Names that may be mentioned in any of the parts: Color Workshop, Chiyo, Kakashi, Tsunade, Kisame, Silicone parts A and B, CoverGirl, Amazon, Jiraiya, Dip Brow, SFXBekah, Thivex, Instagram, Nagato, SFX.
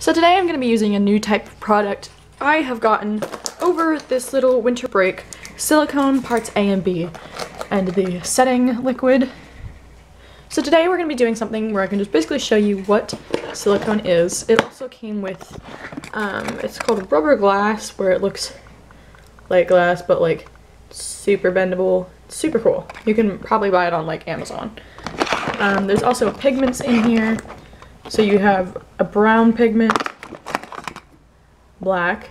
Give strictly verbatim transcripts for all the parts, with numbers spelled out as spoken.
So today I'm going to be using a new type of product I have gotten over this little winter break, Silicone Parts A and B, and the setting liquid. So today we're going to be doing something where I can just basically show you what silicone is. It also came with, um, it's called rubber glass, where it looks like glass, but like super bendable, super cool. You can probably buy it on like Amazon. Um, there's also pigments in here. So you have a brown pigment, black,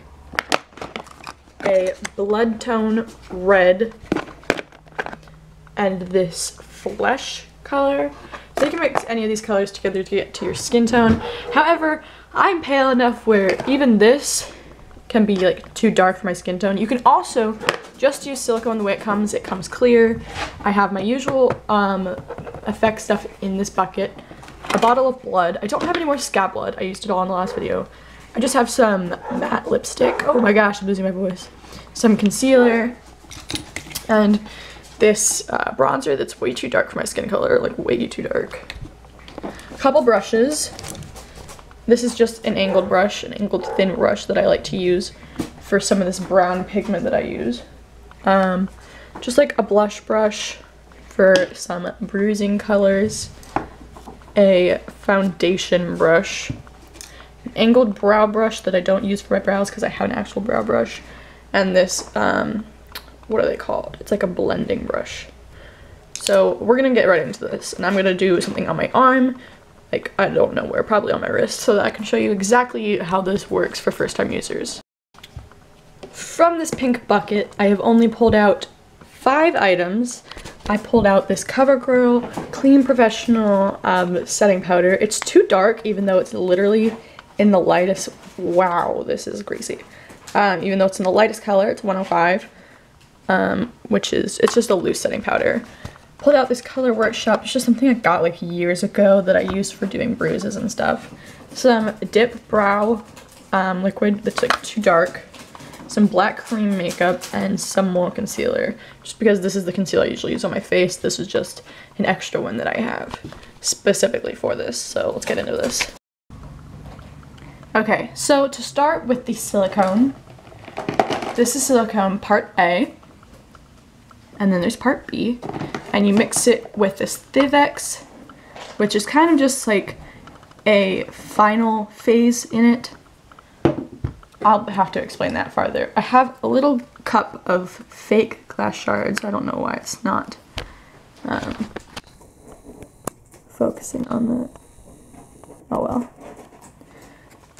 a blood tone red, and this flesh color. So you can mix any of these colors together to get to your skin tone. However, I'm pale enough where even this can be like too dark for my skin tone. You can also just use silicone the way it comes. It comes clear. I have my usual um, effect stuff in this bucket. A bottle of blood. I don't have any more scab blood. I used it all in the last video. I just have some matte lipstick. Oh my gosh, I'm losing my voice. Some concealer. And this uh, bronzer that's way too dark for my skin color. Like, way too dark. A couple brushes. This is just an angled brush. An angled thin brush that I like to use for some of this brown pigment that I use. Um, just like a blush brush for some bruising colors. A foundation brush, an angled brow brush that I don't use for my brows because I have an actual brow brush, and this, um, what are they called? It's like a blending brush. So we're going to get right into this, and I'm going to do something on my arm, like I don't know where, probably on my wrist, so that I can show you exactly how this works for first-time users. From this pink bucket, I have only pulled out five items. I pulled out this CoverGirl Clean Professional um, setting powder. It's too dark, even though it's literally in the lightest. Wow, this is greasy. Um, even though it's in the lightest color, it's one oh five, um, which is, it's just a loose setting powder. Pulled out this Color Workshop. It's just something I got like years ago that I used for doing bruises and stuff. Some Dip Brow um, liquid that's like too dark. Some black cream makeup, and some more concealer. Just because this is the concealer I usually use on my face, this is just an extra one that I have specifically for this, so let's get into this. Okay, so to start with the silicone, this is silicone part A, and then there's part B, and you mix it with this Thivex, which is kind of just like a final phase in it. I'll have to explain that farther. I have a little cup of fake glass shards. I don't know why it's not um, focusing on that. Oh well.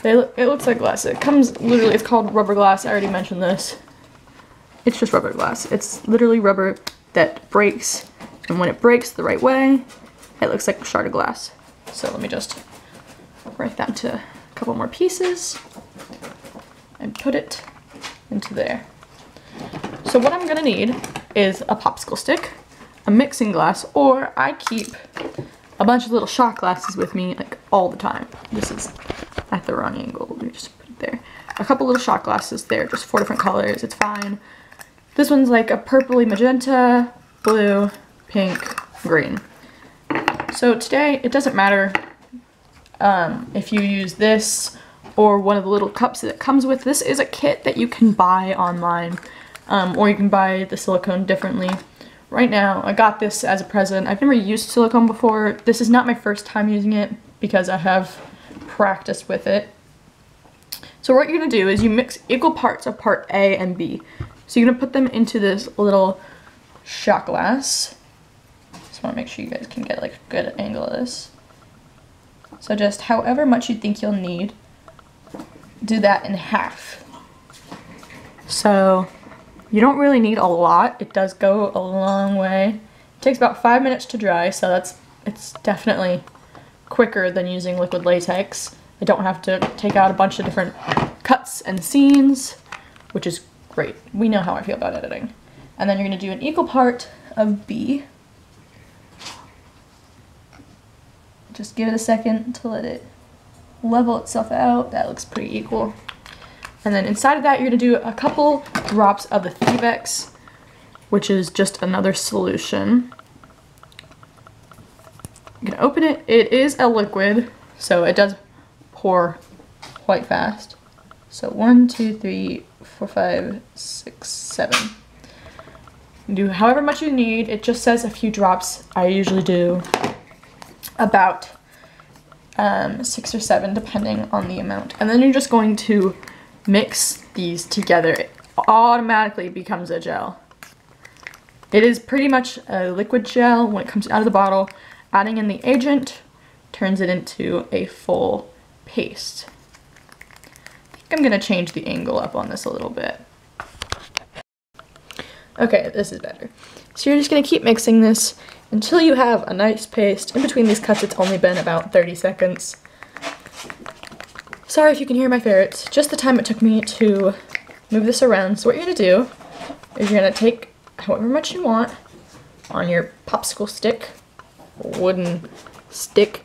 They look, it looks like glass. It comes literally, it's called rubber glass. I already mentioned this. It's just rubber glass. It's literally rubber that breaks, and when it breaks the right way, it looks like a shard of glass. So let me just break that into a couple more pieces and put it into there. So what I'm gonna need is a popsicle stick, a mixing glass, or I keep a bunch of little shot glasses with me like all the time. This is at the wrong angle, let me just put it there. A couple little shot glasses there, just four different colors, it's fine. This one's like a purpley magenta, blue, pink, green. So today, it doesn't matter um, if you use this or one of the little cups that it comes with. This is a kit that you can buy online, um, or you can buy the silicone differently. Right now, I got this as a present. I've never used silicone before. This is not my first time using it because I have practiced with it. So what you're gonna do is you mix equal parts of part A and B. So you're gonna put them into this little shot glass. Just wanna make sure you guys can get like a good angle of this. So just however much you think you'll need, do that in half. So you don't really need a lot. It does go a long way. It takes about five minutes to dry, so that's it's definitely quicker than using liquid latex. I don't have to take out a bunch of different cuts and seams, which is great. We know how I feel about editing. And then you're gonna do an equal part of B. Just give it a second to let it level itself out. That looks pretty equal. And then inside of that, you're gonna do a couple drops of the Thivex, which is just another solution. I'm gonna open it. It is a liquid, so it does pour quite fast. So one, two, three, four, five, six, seven. Do however much you need. It just says a few drops. I usually do about um, six or seven depending on the amount. And then you're just going to mix these together. It automatically becomes a gel. It is pretty much a liquid gel when it comes out of the bottle. Adding in the agent turns it into a full paste. I think I'm gonna change the angle up on this a little bit. Okay, this is better. So you're just gonna keep mixing this until you have a nice paste. In between these cuts, it's only been about thirty seconds. Sorry if you can hear my ferrets, just the time it took me to move this around. So what you're gonna do is you're gonna take however much you want on your popsicle stick, wooden stick,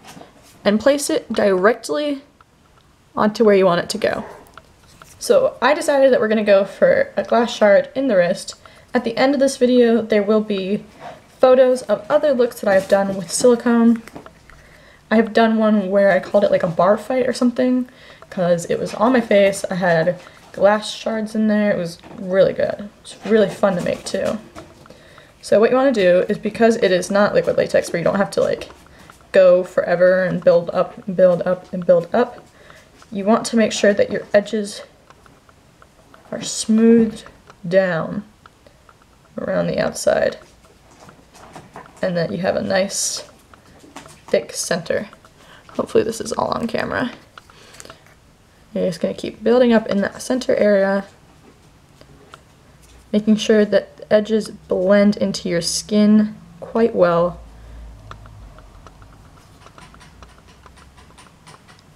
and place it directly onto where you want it to go. So I decided that we're gonna go for a glass shard in the wrist. At the end of this video, there will be photos of other looks that I've done with silicone. I've done one where I called it like a bar fight or something because it was on my face. I had glass shards in there. It was really good. It's really fun to make too. So what you want to do is, because it is not liquid latex where you don't have to like go forever and build up and build up and build up, you want to make sure that your edges are smoothed down around the outside and that you have a nice thick center. Hopefully this is all on camera. You're just going to keep building up in that center area, making sure that the edges blend into your skin quite well.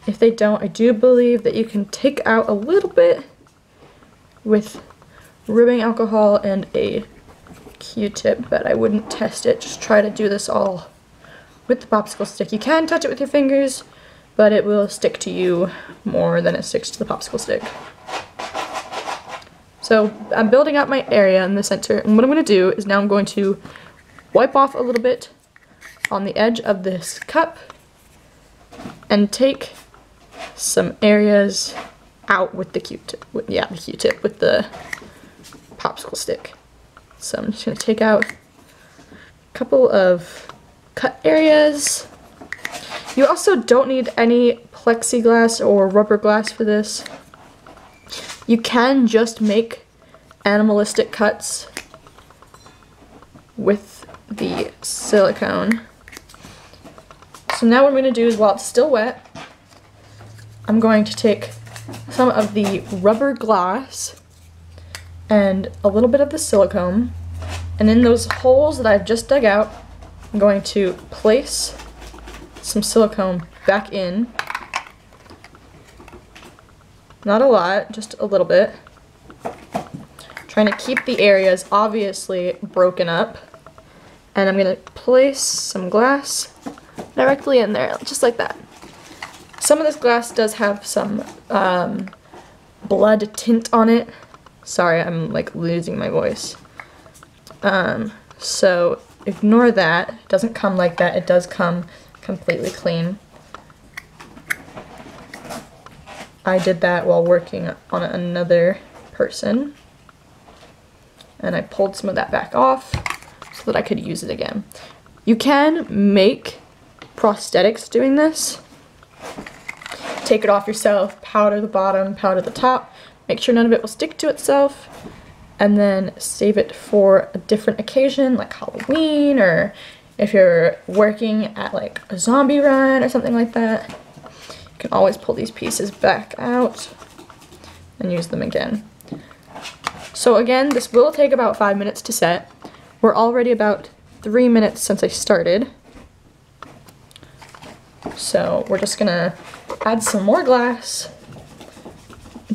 If they don't, I do believe that you can take out a little bit with rubbing alcohol and a Q-tip, but I wouldn't test it. Just try to do this all with the popsicle stick. You can touch it with your fingers, but it will stick to you more than it sticks to the popsicle stick. So I'm building up my area in the center, and what I'm going to do is now I'm going to wipe off a little bit on the edge of this cup and take some areas out with the Q-tip, with, yeah, the Q-tip, with the popsicle stick. So I'm just going to take out a couple of cut areas. You also don't need any plexiglass or rubber glass for this. You can just make animalistic cuts with the silicone. So now what I'm going to do is, while it's still wet, I'm going to take some of the rubber glass and a little bit of the silicone, and in those holes that I've just dug out, I'm going to place some silicone back in. Not a lot, just a little bit. Trying to keep the areas obviously broken up. And I'm gonna place some glass directly in there, just like that. Some of this glass does have some um, blood tint on it. Sorry, I'm like losing my voice. Um, so ignore that. It doesn't come like that. It does come completely clean. I did that while working on another person, and I pulled some of that back off so that I could use it again. You can make prosthetics doing this. Take it off yourself, powder the bottom, powder the top. Make sure none of it will stick to itself, and then save it for a different occasion like Halloween, or if you're working at like a zombie run or something like that. You can always pull these pieces back out and use them again. So again, this will take about five minutes to set. We're already about three minutes since I started. So we're just gonna add some more glass.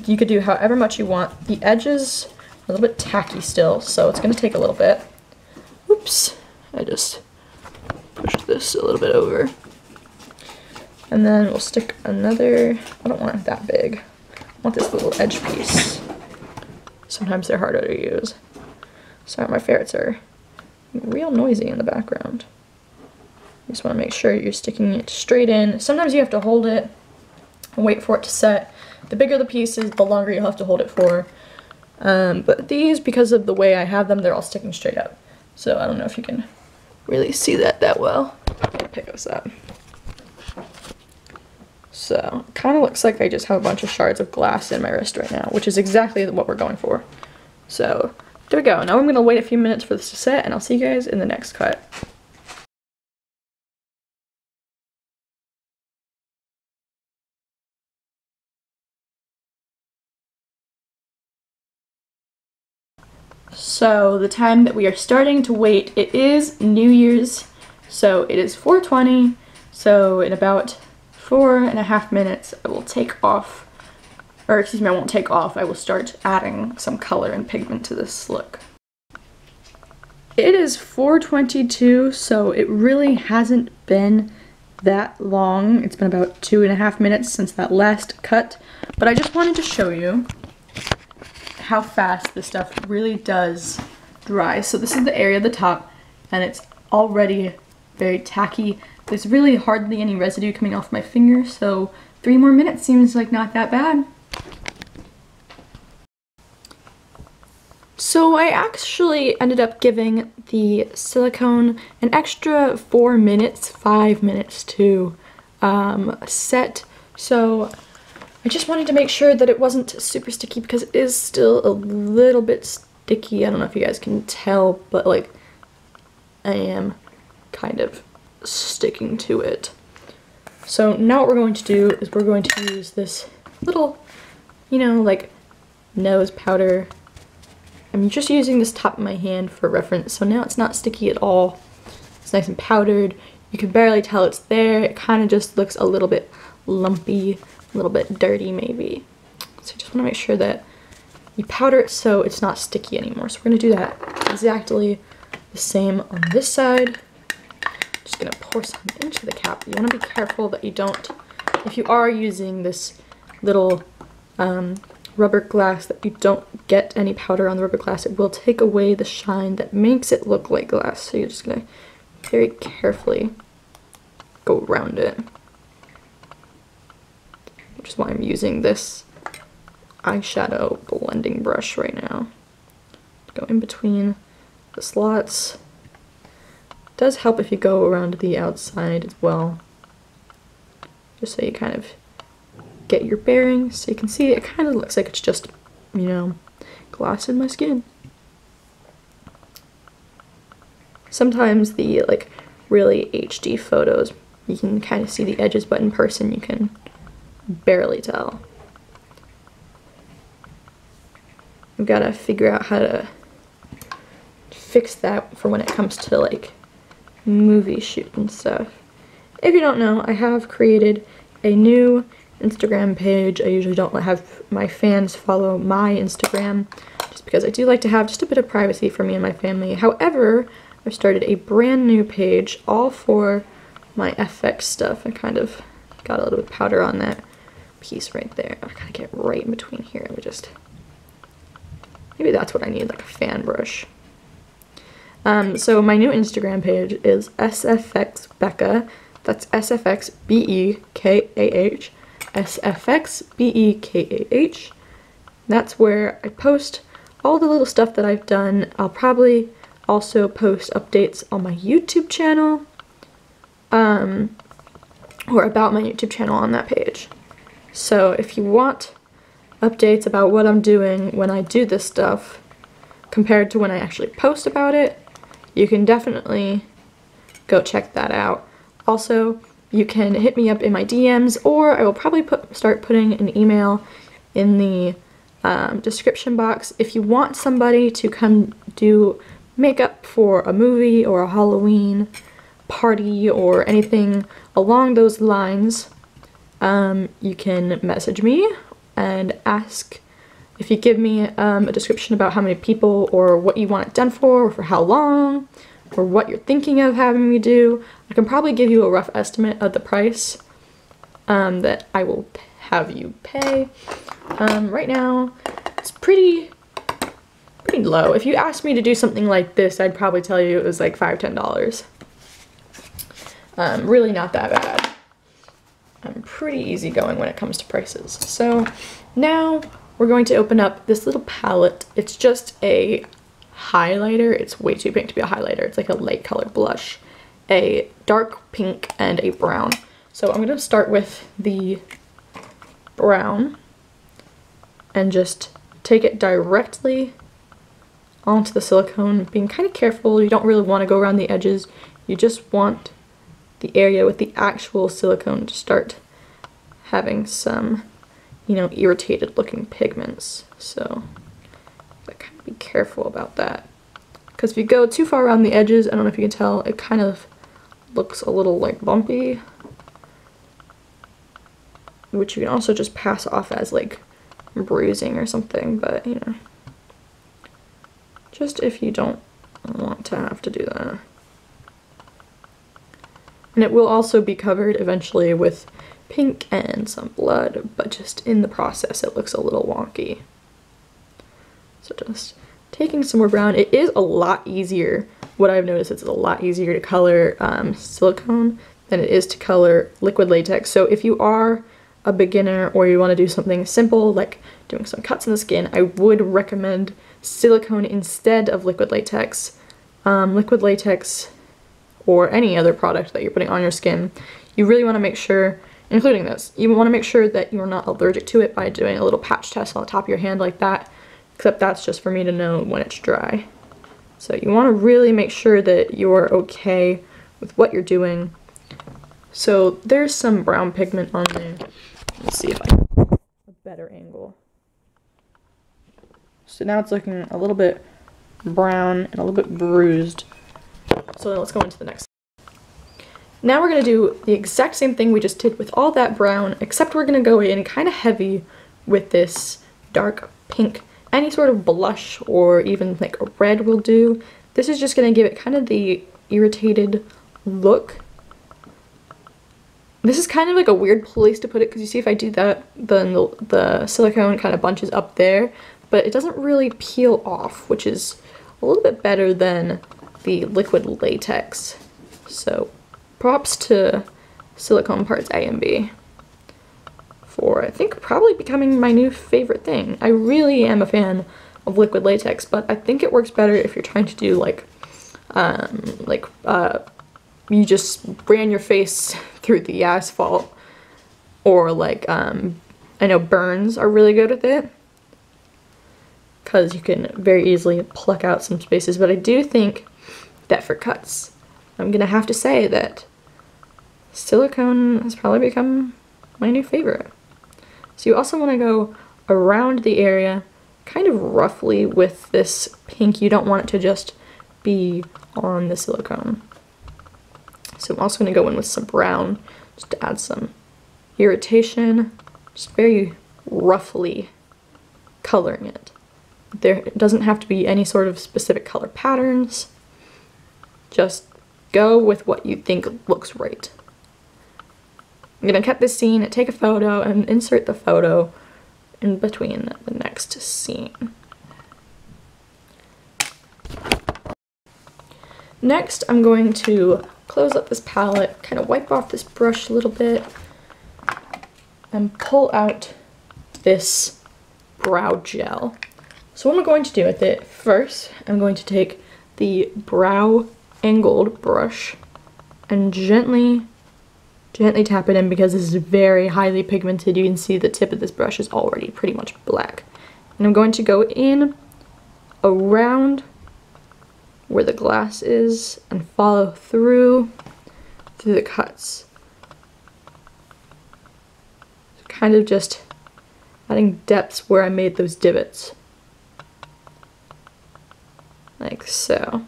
You could do however much you want. The edges are a little bit tacky still, so it's going to take a little bit. Oops, I just pushed this a little bit over. And then we'll stick another, I don't want it that big. I want this little edge piece. Sometimes they're harder to use. Sorry, my ferrets are real noisy in the background. You just want to make sure you're sticking it straight in. Sometimes you have to hold it and wait for it to set. The bigger the piece is, the longer you'll have to hold it for. Um, but these, because of the way I have them, they're all sticking straight up. So I don't know if you can really see that that well. I'll pick this up. So it kind of looks like I just have a bunch of shards of glass in my wrist right now, which is exactly what we're going for. So there we go. Now I'm going to wait a few minutes for this to set, and I'll see you guys in the next cut. So the time that we are starting to wait, it is New Year's, so it is four twenty, so in about four and a half minutes I will take off, or excuse me, I won't take off, I will start adding some color and pigment to this look. It is four twenty-two, so it really hasn't been that long. It's been about two and a half minutes since that last cut, but I just wanted to show you how fast this stuff really does dry. So this is the area at the top, and it's already very tacky. There's really hardly any residue coming off my finger, so three more minutes seems like not that bad. So I actually ended up giving the silicone an extra four minutes, five minutes to um, set. So I just wanted to make sure that it wasn't super sticky, because it is still a little bit sticky. I don't know if you guys can tell, but like I am kind of sticking to it. So now what we're going to do is we're going to use this little, you know, like nose powder. I'm just using this top of my hand for reference, so now it's not sticky at all. It's nice and powdered. You can barely tell it's there. It kind of just looks a little bit lumpy, a little bit dirty maybe. So I just want to make sure that you powder it so it's not sticky anymore. So we're going to do that exactly the same on this side. I'm just going to pour some into the cap. You want to be careful that you don't, if you are using this little um, rubber glass, that you don't get any powder on the rubber glass. It will take away the shine that makes it look like glass. So you're just going to very carefully go around it. Which is why I'm using this eyeshadow blending brush right now. Go in between the slots. It does help if you go around the outside as well, just so you kind of get your bearings. So you can see it kind of looks like it's just, you know, glass in my skin. Sometimes the like really H D photos, you can kind of see the edges, but in person you can barely tell. I've got to figure out how to fix that for when it comes to like movie shoot and stuff. If you don't know, I have created a new Instagram page. I usually don't have my fans follow my Instagram just because I do like to have just a bit of privacy for me and my family. However, I've started a brand new page all for my F X stuff. I kind of got a little bit of powder on that piece right there. I gotta get right in between here. I would just, maybe that's what I need, like a fan brush. Um, so my new Instagram page is S F X Becca. That's S F X B E K A H. S F X B E K A H. That's where I post all the little stuff that I've done. I'll probably also post updates on my YouTube channel. Um, or about my YouTube channel on that page. So if you want updates about what I'm doing when I do this stuff compared to when I actually post about it, you can definitely go check that out. Also, you can hit me up in my D Ms, or I will probably put, start putting an email in the um, description box. If you want somebody to come do makeup for a movie or a Halloween party or anything along those lines, um, you can message me and ask if you give me um, a description about how many people or what you want it done for, or for how long, or what you're thinking of having me do. I can probably give you a rough estimate of the price um, that I will have you pay. Um, right now, it's pretty pretty low. If you asked me to do something like this, I'd probably tell you it was like five, ten dollars. Um, really not that bad. I'm pretty easygoing when it comes to prices. So now we're going to open up this little palette. It's just a highlighter. It's way too pink to be a highlighter. It's like a light colored blush, a dark pink, and a brown. So I'm going to start with the brown and just take it directly onto the silicone, being kind of careful. You don't really want to go around the edges. You just want the area with the actual silicone to start having some, you know, irritated looking pigments. So I kind of be careful about that, because if you go too far around the edges, I don't know if you can tell, it kind of looks a little like bumpy, which you can also just pass off as like bruising or something, but you know, just if you don't want to have to do that. And it will also be covered eventually with pink and some blood, but just in the process it looks a little wonky. So just taking some more brown. It is a lot easier, what I've noticed, it's a lot easier to color um, silicone than it is to color liquid latex. So if you are a beginner or you want to do something simple like doing some cuts in the skin, I would recommend silicone instead of liquid latex. Um, liquid latex or any other product that you're putting on your skin, you really want to make sure, including this, you want to make sure that you're not allergic to it by doing a little patch test on the top of your hand like that, except that's just for me to know when it's dry. So you want to really make sure that you're okay with what you're doing. So there's some brown pigment on there. Let's see if I can get a better angle. So now it's looking a little bit brown and a little bit bruised. So then let's go into the next. Now we're going to do the exact same thing we just did with all that brown, except we're going to go in kind of heavy with this dark pink. Any sort of blush or even like a red will do. This is just going to give it kind of the irritated look. This is kind of like a weird place to put it, because you see if I do that, then the, the silicone kind of bunches up there, but it doesn't really peel off, which is a little bit better than the liquid latex. So props to Silicone Parts A and B for, I think, probably becoming my new favorite thing. I really am a fan of liquid latex, but I think it works better if you're trying to do like, um, like, uh, you just ran your face through the asphalt, or like, um, I know burns are really good with it, because you can very easily pluck out some spaces. But I do think that for cuts, I'm gonna have to say that silicone has probably become my new favorite. So you also want to go around the area kind of roughly with this pink. You don't want it to just be on the silicone. So I'm also going to go in with some brown, just to add some irritation, just very roughly coloring it. There doesn't have to be any sort of specific color patterns. Just go with what you think looks right. I'm going to cut this scene, take a photo, and insert the photo in between the next scene. Next, I'm going to close up this palette, kind of wipe off this brush a little bit, and pull out this brow gel. So what I'm going to do with it, first, I'm going to take the brow angled brush and gently, gently tap it in, because this is very highly pigmented. You can see the tip of this brush is already pretty much black. And I'm going to go in around where the glass is and follow through through the cuts. So kind of just adding depths where I made those divots. Like so.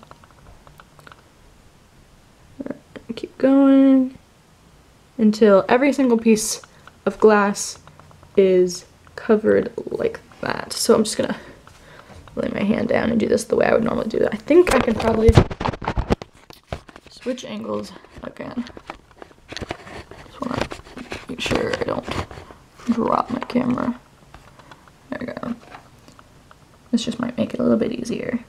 Keep going until every single piece of glass is covered like that. So I'm just gonna lay my hand down and do this the way I would normally do that. I think I can probably switch angles again. Just wanna make sure I don't drop my camera. There we go. This just might make it a little bit easier.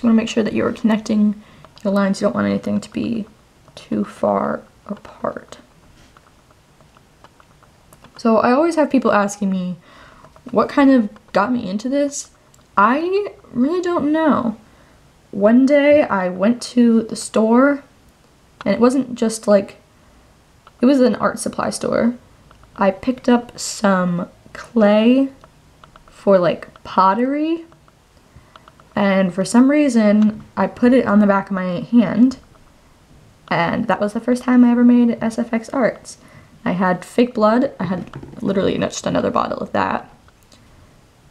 So you want to make sure that you're connecting your lines. You don't want anything to be too far apart. So I always have people asking me what kind of got me into this. I really don't know. One day I went to the store, and it wasn't just like, it was an art supply store. I picked up some clay for like pottery, and for some reason I put it on the back of my hand, and that was the first time I ever made S F X Arts. I had fake blood, I had literally just another bottle of that,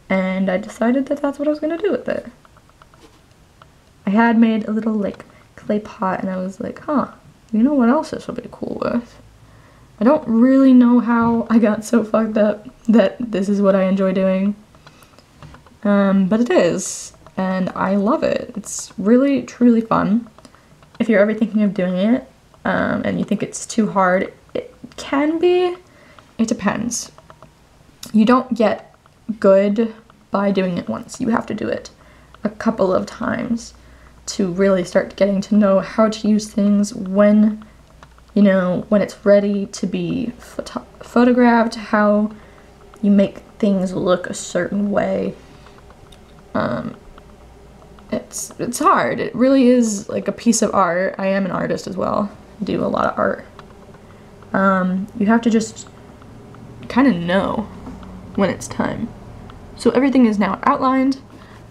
and I decided that that's what I was going to do with it. I had made a little like clay pot, and I was like, huh, you know what else this would be cool with? I don't really know how I got so fucked up that this is what I enjoy doing, um, but it is, and I love it. It's really, truly fun. If you're ever thinking of doing it, um, and you think it's too hard, it can be. It depends. You don't get good by doing it once. You have to do it a couple of times to really start getting to know how to use things, when, you know, when it's ready to be photo photographed, how you make things look a certain way. Um, it's, it's hard. It really is like a piece of art. I am an artist as well. I do a lot of art. Um, you have to just kind of know when it's time. So everything is now outlined.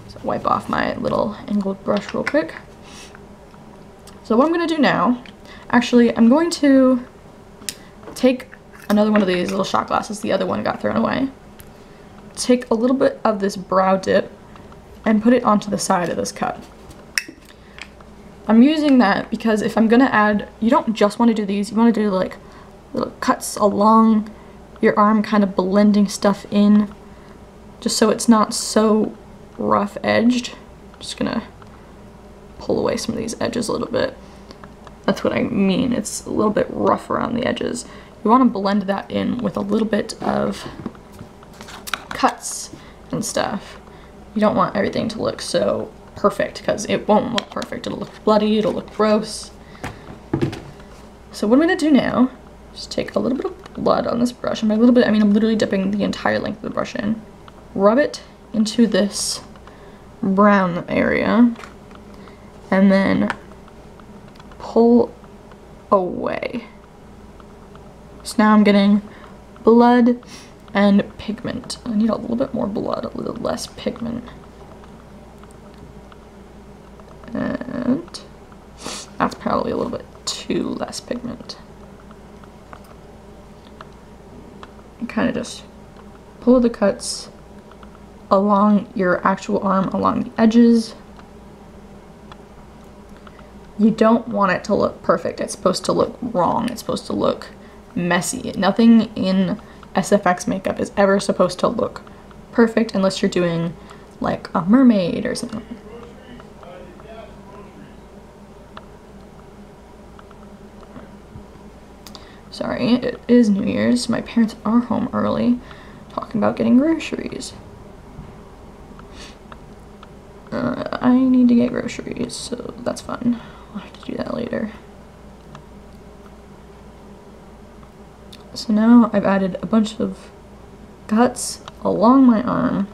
So wipe off my little angled brush real quick. So what I'm going to do now, actually, I'm going to take another one of these little shot glasses. The other one got thrown away. Take a little bit of this brow dip and put it onto the side of this cut. I'm using that because if I'm going to add, you don't just want to do these, you want to do like little cuts along your arm, kind of blending stuff in, just so it's not so rough edged. I'm just gonna pull away some of these edges a little bit. That's what I mean, it's a little bit rough around the edges. You want to blend that in with a little bit of cuts and stuff. You don't want everything to look so perfect, because it won't look perfect. It'll look bloody, it'll look gross. So what I'm gonna do now, just take a little bit of blood on this brush, and by a little bit I mean I'm literally dipping the entire length of the brush in. Rub it into this brown area, and then pull away. So now I'm getting blood and pigment. I need a little bit more blood, a little less pigment. And that's probably a little bit too less pigment. Kind of just pull the cuts along your actual arm, along the edges. You don't want it to look perfect. It's supposed to look wrong. It's supposed to look messy. Nothing in S F X makeup is ever supposed to look perfect unless you're doing like a mermaid or something. Sorry, it is New Year's. My parents are home early, talking about getting groceries. Uh, I need to get groceries, so that's fun. I'll have to do that later. So now I've added a bunch of cuts along my arm.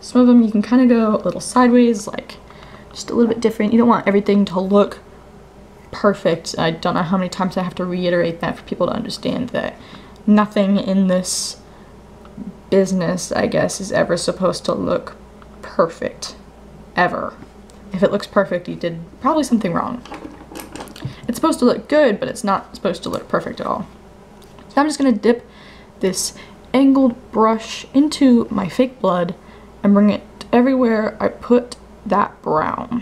Some of them you can kind of go a little sideways, like just a little bit different. You don't want everything to look perfect. I don't know how many times I have to reiterate that for people to understand that nothing in this business, I guess, is ever supposed to look perfect. Perfect ever. If it looks perfect, you did probably something wrong. It's supposed to look good, but it's not supposed to look perfect at all. So I'm just gonna dip this angled brush into my fake blood and bring it everywhere I put that brown.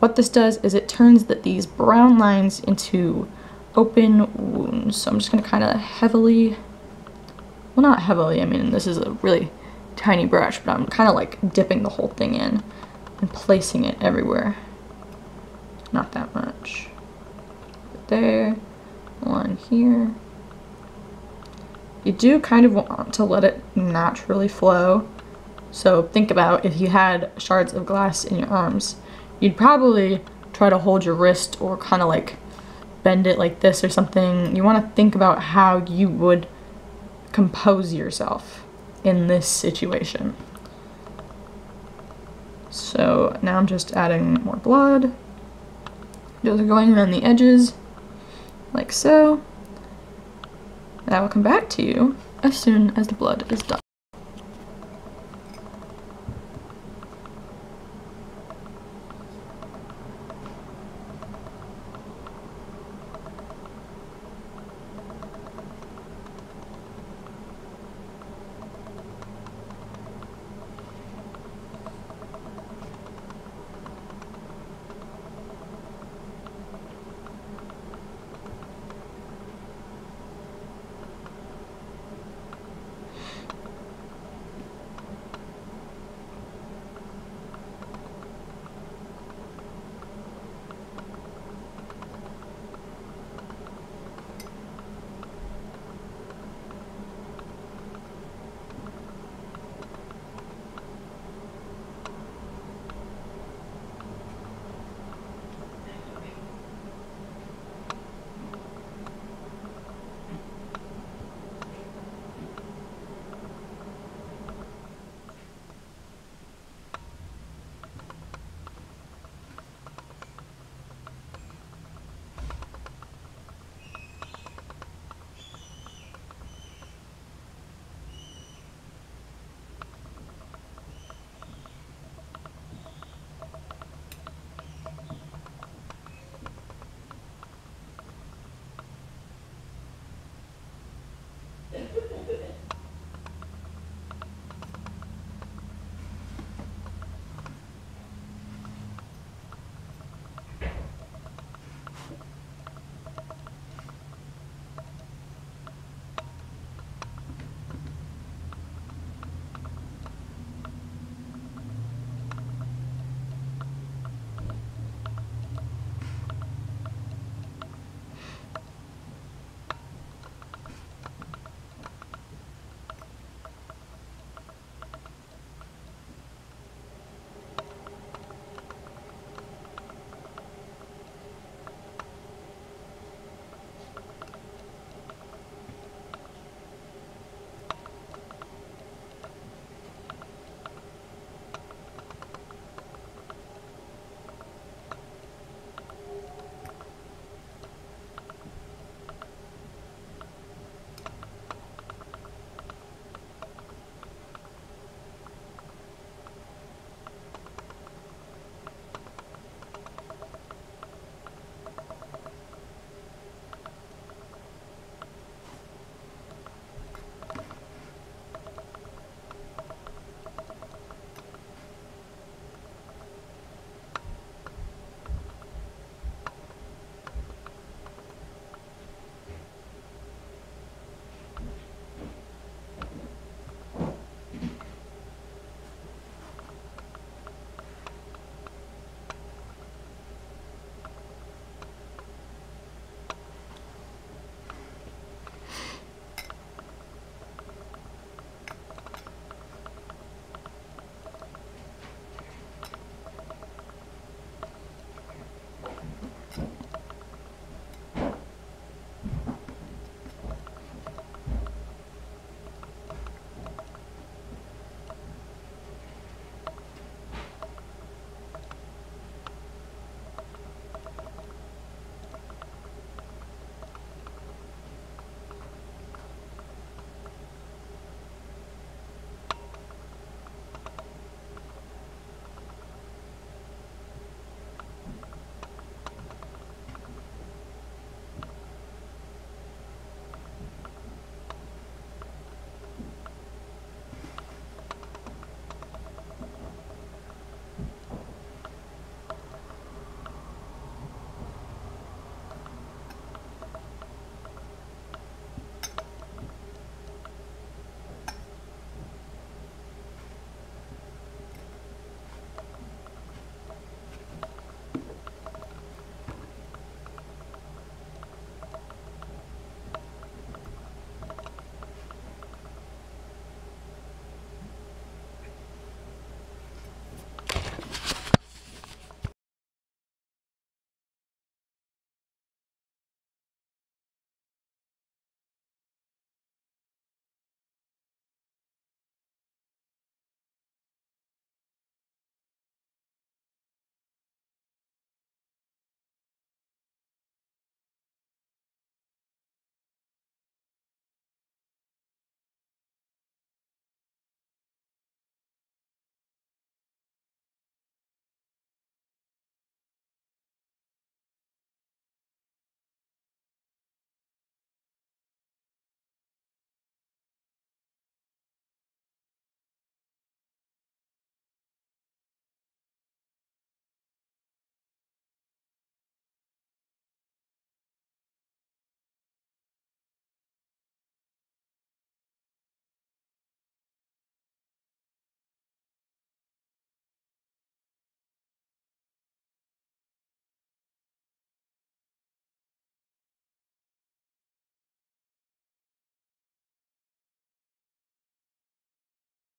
What this does is it turns that these brown lines into open wounds. So I'm just gonna kind of heavily, well, not heavily, I mean, this is a really tiny brush, but I'm kind of like dipping the whole thing in and placing it everywhere. Not that much. But there, one here. You do kind of want to let it naturally flow, So think about if you had shards of glass in your arms, you'd probably try to hold your wrist or kind of like bend it like this or something. You want to think about how you would compose yourself in this situation. So now I'm just adding more blood. Just going around the edges like so. That will come back to you as soon as the blood is done.